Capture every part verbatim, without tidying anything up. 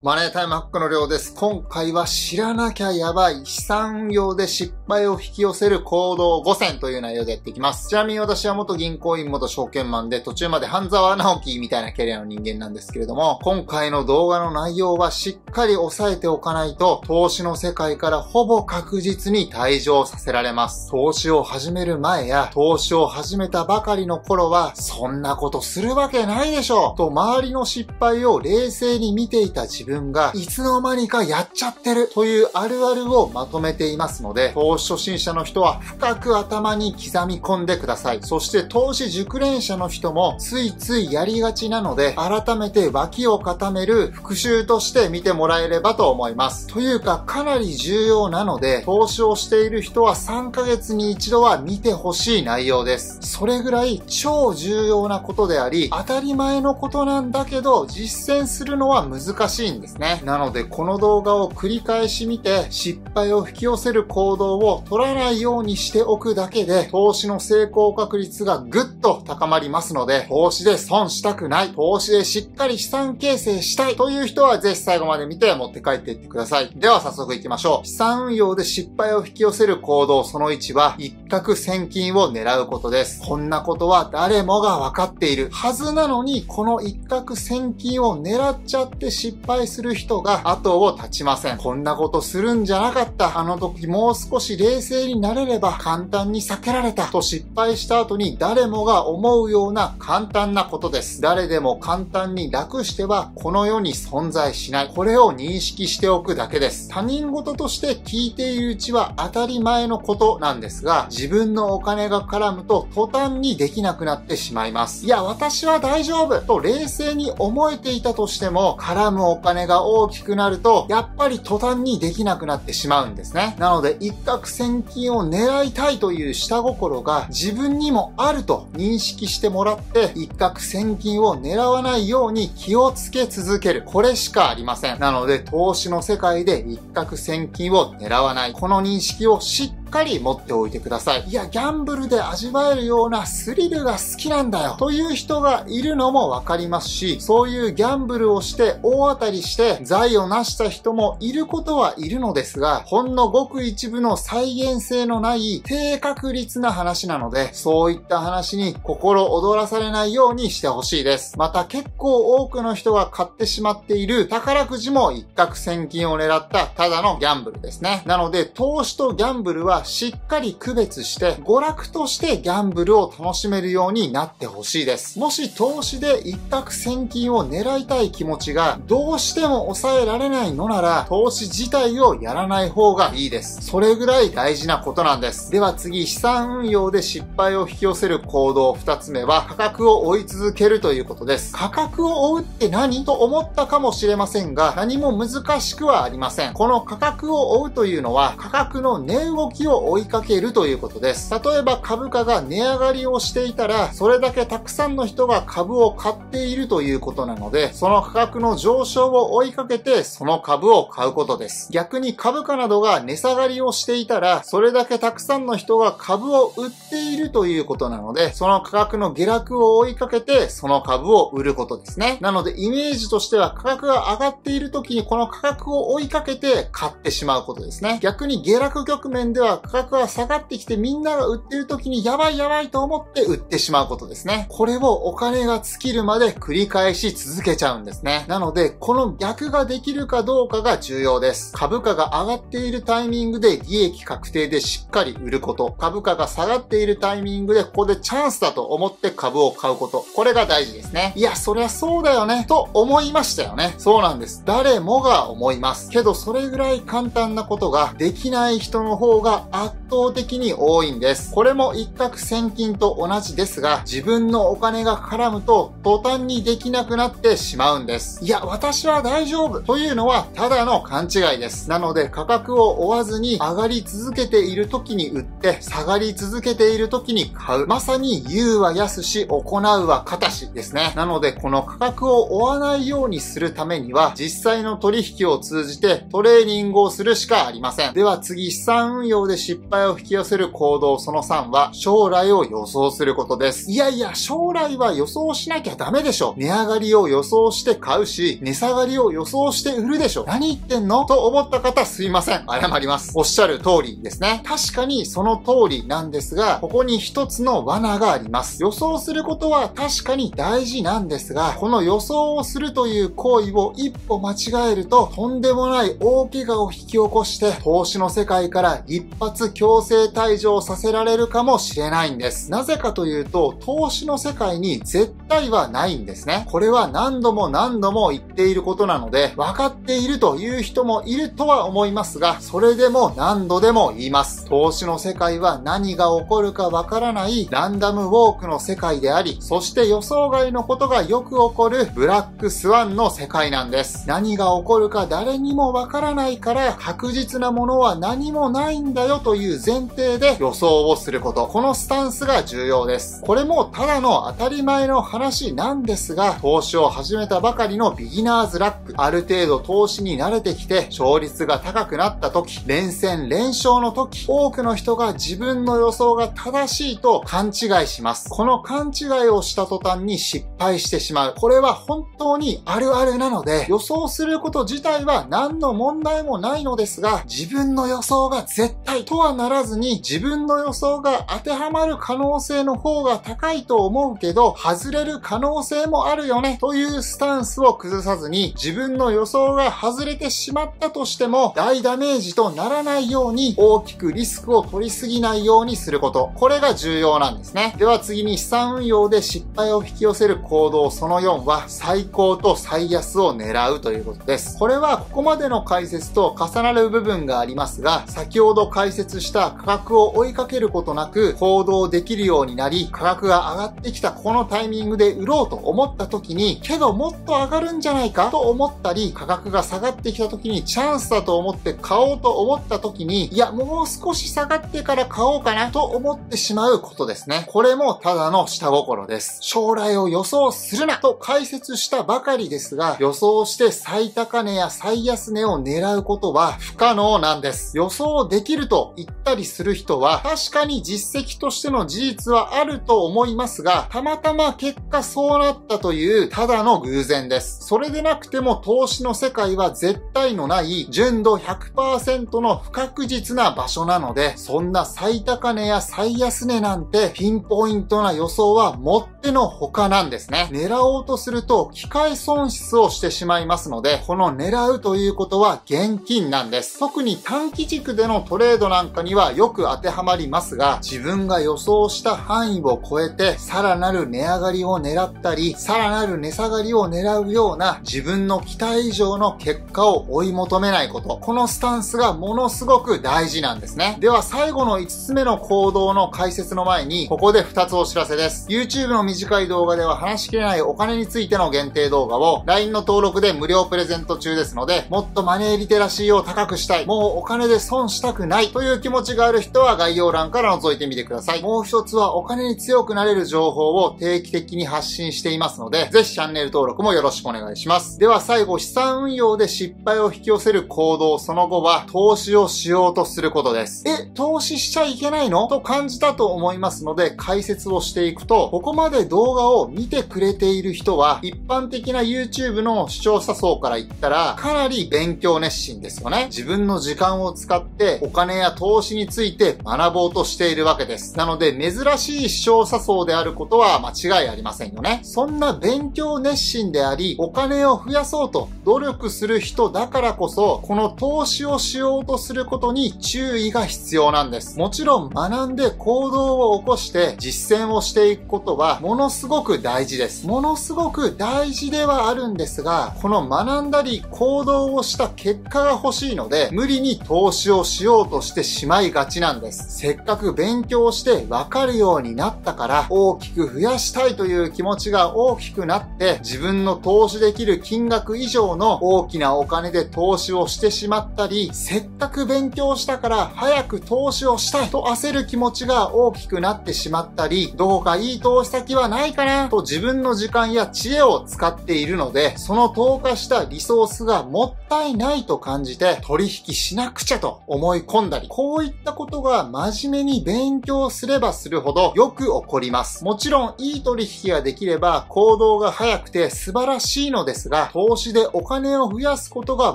マネータイムハックのりょうです。今回は知らなきゃやばい資産運用で失敗を引き寄せる行動ごせんという内容でやっていきます。ちなみに私は元銀行員、元証券マンで途中まで半沢直樹みたいなキャリアの人間なんですけれども、今回の動画の内容はしっかり押さえておかないと投資の世界からほぼ確実に退場させられます。投資を始める前や投資を始めたばかりの頃はそんなことするわけないでしょうと周りの失敗を冷静に見ていた自分自分がいつの間にかやっちゃってるというあるあるをまとめていますので、投資初心者の人は深く頭に刻み込んでください。そして投資熟練者の人もついついやりがちなので、改めて脇を固める復習として見てもらえればと思います。というかかなり重要なので、投資をしている人はさんかげつに一度は見てほしい内容です。それぐらい超重要なことであり、当たり前のことなんだけど実践するのは難しいんですですね。なのでこの動画を繰り返し見て失敗を引き寄せる行動を取らないようにしておくだけで投資の成功確率がぐっと高まりますので、投資で損したくない、投資でしっかり資産形成したいという人はぜひ最後まで見て持って帰っていってください。では早速いきましょう。資産運用で失敗を引き寄せる行動そのいちは一攫千金を狙うことです。こんなことは誰もが分かっているはずなのに、この一攫千金を狙っちゃって失敗する人が後を絶ちません。こんなことするんじゃなかった。あの時もう少し冷静になれれば簡単に避けられたと失敗した後に誰もが思うような簡単なことです。誰でも簡単に楽してはこの世に存在しない。これを認識しておくだけです。他人事として聞いているうちは当たり前のことなんですが、自分のお金が絡むと途端にできなくなってしまいます。いや、私は大丈夫と冷静に思えていたとしても、絡むお金が大きくなるとやっぱり途端にできなくなってしまうんですね。なので一攫千金を狙いたいという下心が自分にもあると認識してもらって、一攫千金を狙わないように気をつけ続ける、これしかありません。なので投資の世界で一攫千金を狙わない、この認識をしっかりしっかり持っておいてください。いや、ギャンブルで味わえるようなスリルが好きなんだよという人がいるのもわかりますし、そういうギャンブルをして大当たりして財を成した人もいることはいるのですが、ほんのごく一部の再現性のない低確率な話なので、そういった話に心躍らされないようにしてほしいです。また結構多くの人が買ってしまっている宝くじも一攫千金を狙ったただのギャンブルですね。なので投資とギャンブルはしっかり区別して娯楽としてギャンブルを楽しめるようになってほしいです。もし投資で一攫千金を狙いたい気持ちがどうしても抑えられないのなら、投資自体をやらない方がいいです。それぐらい大事なことなんです。では次、資産運用で失敗を引き寄せる行動ふたつめは価格を追い続けるということです。価格を追うって何?と思ったかもしれませんが、何も難しくはありません。この価格を追うというのは価格の値動きを追いかけるということです。例えば株価が値上がりをしていたら、それだけたくさんの人が株を買っているということなので、その価格の上昇を追いかけてその株を買うことです。逆に株価などが値下がりをしていたら、それだけたくさんの人が株を売っているということなので、その価格の下落を追いかけてその株を売ることですね。なのでイメージとしては価格が上がっている時にこの価格を追いかけて買ってしまうことですね。逆に下落局面では価格が下がってきてみんなが売ってる時にやばいやばいと思って売ってしまうことですね。これをお金が尽きるまで繰り返し続けちゃうんですね。なのでこの逆ができるかどうかが重要です。株価が上がっているタイミングで利益確定でしっかり売ること。株価が下がっているタイミングでここでチャンスだと思って株を買うこと。これが大事ですね。いや、そりゃそうだよねと思いましたよね。そうなんです。誰もが思います。けどそれぐらい簡単なことができない人の方が圧倒的に多いんです。これも一攫千金と同じですが、自分のお金が絡むと途端にできなくなってしまうんです。いや、私は大丈夫というのはただの勘違いです。なので価格を追わずに上がり続けている時に売って、下がり続けている時に買う。まさに言うは易し、行うは難しですね。なのでこの価格を追わないようにするためには、実際の取引を通じてトレーニングをするしかありません。では次、資産運用で失敗を引き寄せる行動そのさんは、将来を予想することです。いやいや、将来は予想しなきゃダメでしょ。値上がりを予想して買うし、値下がりを予想して売るでしょ。何言ってんのと思った方、すいません。謝ります。おっしゃる通りですね。確かにその通りなんですが、ここに一つの罠があります。予想することは確かに大事なんですが、この予想をするという行為を一歩間違えると、とんでもない大怪我を引き起こして、投資の世界から一発強制退場させられるかもしれないんです。なぜかというと、投資の世界に絶対はないんですね。これは何度も何度も言っていることなので、分かっているという人もいるとは思いますが、それでも何度でも言います。投資の世界は何が起こるかわからないランダムウォークの世界であり、そして予想外のことがよく起こるブラックスワンの世界なんです。何が起こるか誰にもわからないから、確実なものは何もないんだよという前提で予想をすること。このスタンスが重要です。これもただの当たり前の話なんですが、投資を始めたばかりのビギナーズラック。ある程度投資に慣れてきて、勝率が高くなった時、連戦連勝の時、多くの人が自分の予想が正しいと勘違いします。この勘違いをした途端に失敗してしまう。これは本当にあるあるなので、予想すること自体は何の問題もないのですが、自分の予想が絶対とはならずに、自分の予想が当てはまる可能性の方が高いと思うけど、外れる可能性もあるよねというスタンスを崩さずに、自分の予想が外れてしまったとしても大ダメージとならないように、大きくリスクを取りすぎないようにすること、これが重要なんですね。では次に、資産運用で失敗を引き寄せる行動そのよんは、最高と最安を狙うということです。これはここまでの解説と重なる部分がありますが、先ほど解説した価格を追いかけることなく行動できるようになり、価格が上がってきたこのタイミングで売ろうと思った時に、けどもっと上がるんじゃないかと思ったり、価格が下がってきた時にチャンスだと思って買おうと思った時に、いやもう少し下がってから買おうかなと思ってしまうことですね。これもただの下心です。将来を予想するなと解説したばかりですが、予想して最高値や最安値を狙うことは不可能なんです。予想できると言ったりする人は、確かに実績としての事実はあると思いますが、たまたま結果そうなったというただの偶然です。それでなくても投資の世界は絶対のない純度 ひゃくパーセント の不確実な場所なので、そんな最高値や最安値なんてピンポイントな予想はもってのほかなんですね。狙おうとすると機会損失をしてしまいますので、この狙うということは現金なんです。特に短期軸でのトレードなんかにはよく当てはまりますが、自分が予想した範囲を超えてさらなる値上がりを狙ったり、さらなる値下がりを狙うような、自分の期待以上の結果を追い求めないこと、このスタンスがものすごく大事なんですね。では最後のいつつめの行動の解説の前に、ここでふたつお知らせです。 YouTube の短い動画では話しきれないお金についての限定動画を ライン の登録で無料プレゼント中ですので、もっとマネーリテラシーを高くしたい、もうお金で損したくないという気持ちがある人は概要欄から覗いてみてください。もう一つは、お金に強くなれる情報を定期的に発信していますので、ぜひチャンネル登録もよろしくお願いします。では最後、資産運用で失敗を引き寄せる行動そのごは、投資をしようとすることです。え、投資しちゃいけないのと感じたと思いますので、解説をしていくと、ここまで動画を見てくれている人は、一般的な YouTube の視聴者層から言ったらかなり勉強熱心ですよね。自分の時間を使ってお金や投資について学ぼうとしているわけです。なので珍しい視聴者層であることは間違いありませんよね。そんな勉強熱心であり、お金を増やそうと努力する人だからこそ、この投資をしようとすることに注意が必要なんです。もちろん学んで行動を起こして実践をしていくことはものすごく大事です。ものすごく大事ではあるんですが、この学んだり行動をした結果が欲しいので、無理に投資をしようとしてしまいがちなんです。せっかく勉強して分かるようになったから、大きく増やしたいという気持ちが大きくなって、自分の投資できる金額以上の大きなお金で投資をしてしまったり、せっかく勉強したから早く投資をしたいと焦る気持ちが大きくなってしまったり、どうかいい投資先はないかなと自分の時間や知恵を使っているので、その投下したリソースがもったいないと感じて取引しなくちゃと思い込んだり、こういったことが真面目に勉強すればするほどよく起こります。もちろんいい取引ができれば行動が早くて素晴らしいのですが、投資でお金を増やすことが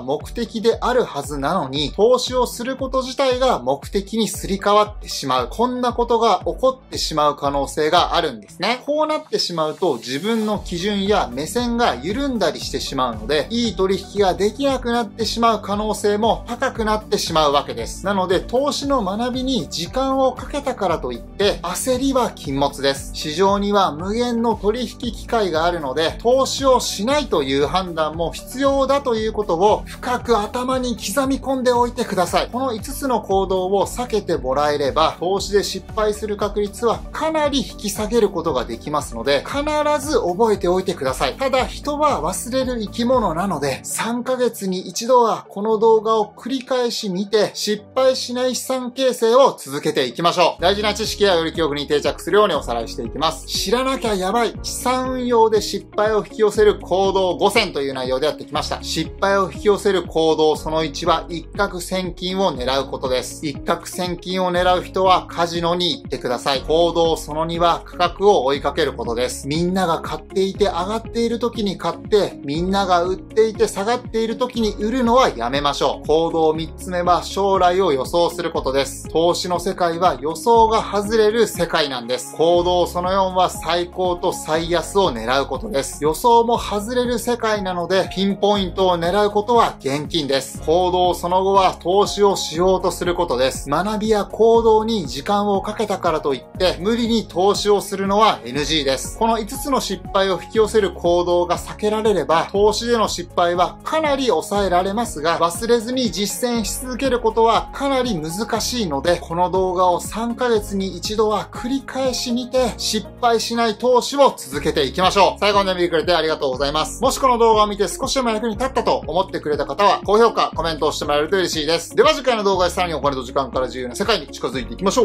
目的であるはずなのに、投資をすること自体が目的にすり替わってしまう。こんなことが起こってしまう可能性があるんですね。こうなってしまうと自分の基準や目線が緩んだりしてしまうので、いい取引ができなくなってしまう可能性も高くなってしまうわけです。なので投資の学びに時間をかけたからといって焦りは禁物です。市場には無限の取引機会があるので、投資をしないという判断も必要だということを深く頭に刻み込んでおいてください。このいつつの行動を避けてもらえれば、投資で失敗する確率はかなり引き下げることができますので、必ず覚えておいてください。ただ人は忘れる生き物なので、さんかげつに一度はこの動画を繰り返し見て、失敗しない資産形成を続けていきましょう。大事な知識やより記憶に定着するようにおさらいしていきます。知らなきゃやばい、資産運用で失敗を引き寄せる行動ごせんという内容でやってきました。失敗を引き寄せる行動そのいちは一攫千金を狙うことです。一攫千金を狙う人はカジノに行ってください。行動そのには価格を追いかけることです。みんなが買っていて上がっている時に買って、みんなが売っていて下がっている時に売るのはやめましょう。行動みっつめは将来を予想することです。投資の世界は予想が外れる世界なんです。行動そのよんは最高と最安を狙うことです。予想も外れる世界なので、ピンポイントを狙うことは厳禁です。行動そのごは投資をしようとすることです。学びや行動に時間をかけたからといって、無理に投資をするのは エヌジー です。このいつつの失敗を引き寄せる行動が避けられれば、投資での失敗はかなり抑えられますが、忘れずに実践し続けることはかなり難しいので、この動画をさんかげつに一度は繰り返し見て、失敗しない投資を続けていきましょう。最後まで見てくれてありがとうございます。もしこの動画を見て少しでも役に立ったと思ってくれた方は、高評価、コメントをしてもらえると嬉しいです。では次回の動画でさらにお金と時間から自由な世界に近づいていきましょう。